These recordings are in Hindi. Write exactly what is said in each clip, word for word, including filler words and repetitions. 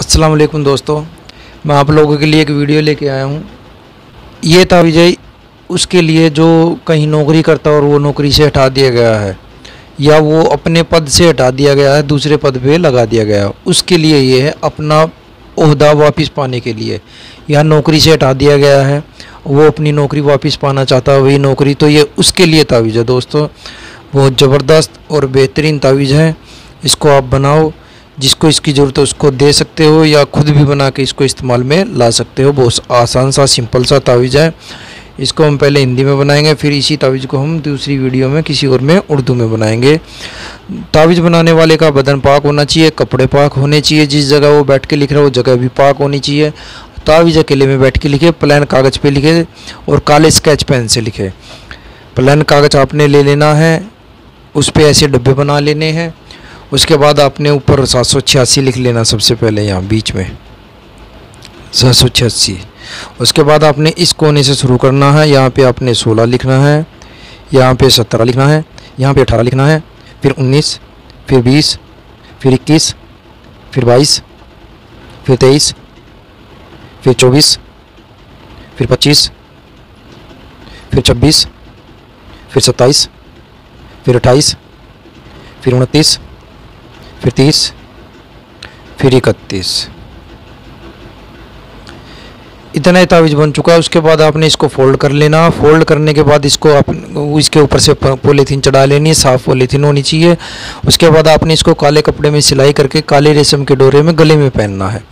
अस्सलाम वालेकुम दोस्तों, मैं आप लोगों के लिए एक वीडियो लेके आया हूँ। ये था विजय उसके लिए जो कहीं नौकरी करता और वो नौकरी से हटा दिया गया है या वो अपने पद से हटा दिया गया है, दूसरे पद पे लगा दिया गया है, उसके लिए ये है अपना ओहदा वापस पाने के लिए। या नौकरी से हटा दिया गया है, वो अपनी नौकरी वापस पाना चाहता है, वही नौकरी, तो ये उसके लिए तावीज़ है दोस्तों। बहुत ज़बरदस्त और बेहतरीन तावीज़ है, इसको आप बनाओ, जिसको इसकी ज़रूरत है उसको दे सकते हो या ख़ुद भी बना के इसको इस्तेमाल में ला सकते हो। बहुत आसान सा सिंपल सा तावीज़ है। इसको हम पहले हिंदी में बनाएंगे, फिर इसी तावीज़ को हम दूसरी वीडियो में किसी और में उर्दू में बनाएंगे। तावीज़ बनाने वाले का बदन पाक होना चाहिए, कपड़े पाक होने चाहिए, जिस जगह वो बैठ के लिख रहा है वो जगह भी पाक होनी चाहिए। तावीज़ अकेले में बैठ के लिखे, प्लान कागज़ पर लिखे और काले स्केच पेन से लिखे। प्लान कागज़ आपने ले लेना है, उस पर ऐसे डब्बे बना लेने हैं। उसके बाद आपने ऊपर सात सौ छियासी लिख लेना सबसे पहले, यहाँ बीच में सात सौ छियासी। उसके बाद आपने इस कोने से शुरू करना है, यहाँ पे आपने सोलह लिखना है, यहाँ पे सत्रह लिखना है, यहाँ पे अठारह लिखना है, फिर उन्नीस, फिर बीस, फिर इक्कीस, फिर बाईस, फिर तेईस, फिर चौबीस, फिर पच्चीस, फिर छब्बीस, फिर सत्ताईस, फिर अट्ठाईस, फिर उनतीस, फिर तीस, फिर इकतीस। इतना तावीज़ बन चुका है। उसके बाद आपने इसको फोल्ड कर लेना। फोल्ड करने के बाद इसको आप इसके ऊपर से पॉलीथीन चढ़ा लेनी है, साफ़ पॉलीथीन होनी चाहिए। उसके बाद आपने इसको काले कपड़े में सिलाई करके काले रेशम के डोरे में गले में पहनना है।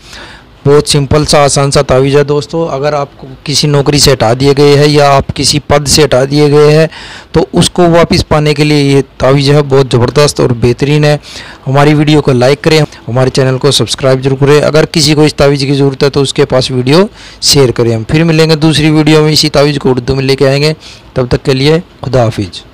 बहुत सिंपल सा आसान सा तावीज़ है दोस्तों। अगर आपको किसी नौकरी से हटा दिए गए हैं या आप किसी पद से हटा दिए गए हैं तो उसको वापस पाने के लिए ये तावीज़ है, बहुत ज़बरदस्त और बेहतरीन है। हमारी वीडियो को लाइक करें, हमारे चैनल को सब्सक्राइब जरूर करें। अगर किसी को इस तावीज़ की ज़रूरत है तो उसके पास वीडियो शेयर करें। हम फिर मिलेंगे दूसरी वीडियो में, इसी तावीज़ को उर्दू में लेके आएंगे। तब तक के लिए खुदा हाफिज़।